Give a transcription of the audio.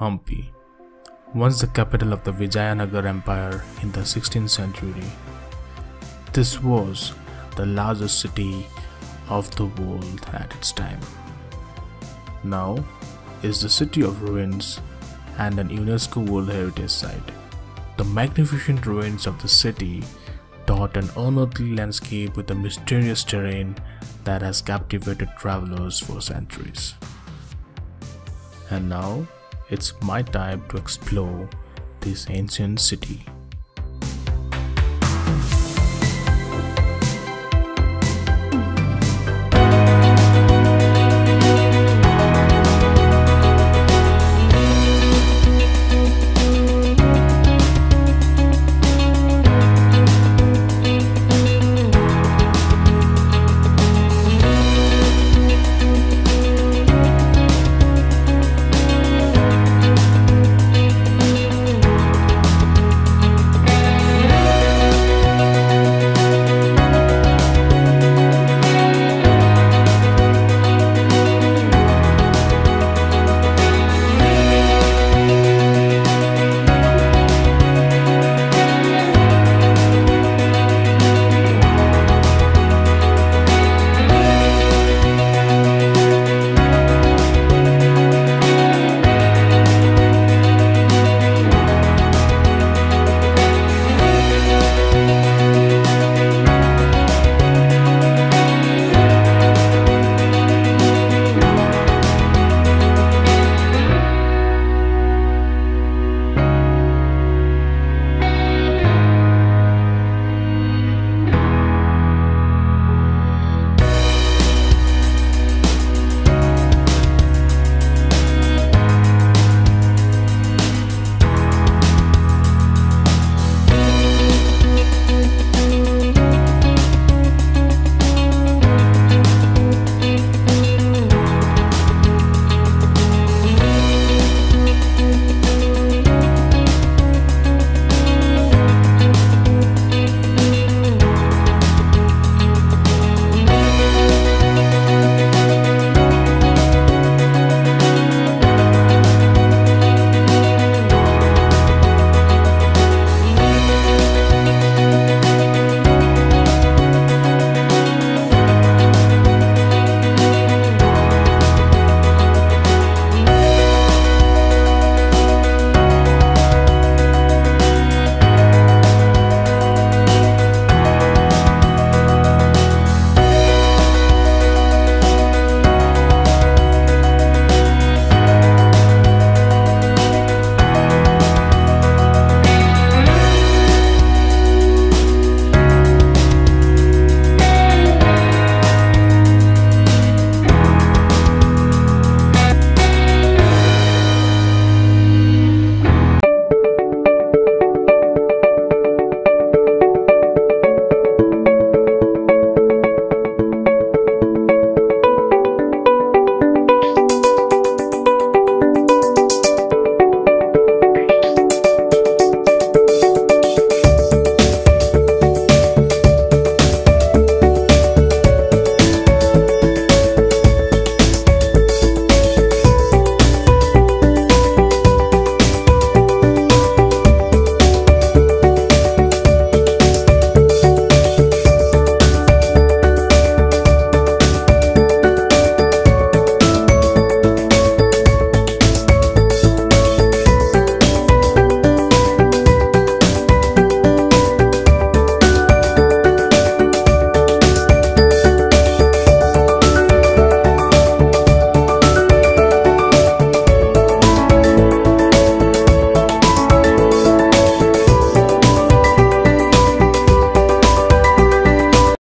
Hampi. Once the capital of the Vijayanagara Empire in the 16th century, this was the largest city of the world at its time. Now is the city of ruins and an UNESCO World Heritage Site. The magnificent ruins of the city dot an unearthly landscape with a mysterious terrain that has captivated travelers for centuries. And now it's my time to explore this ancient city.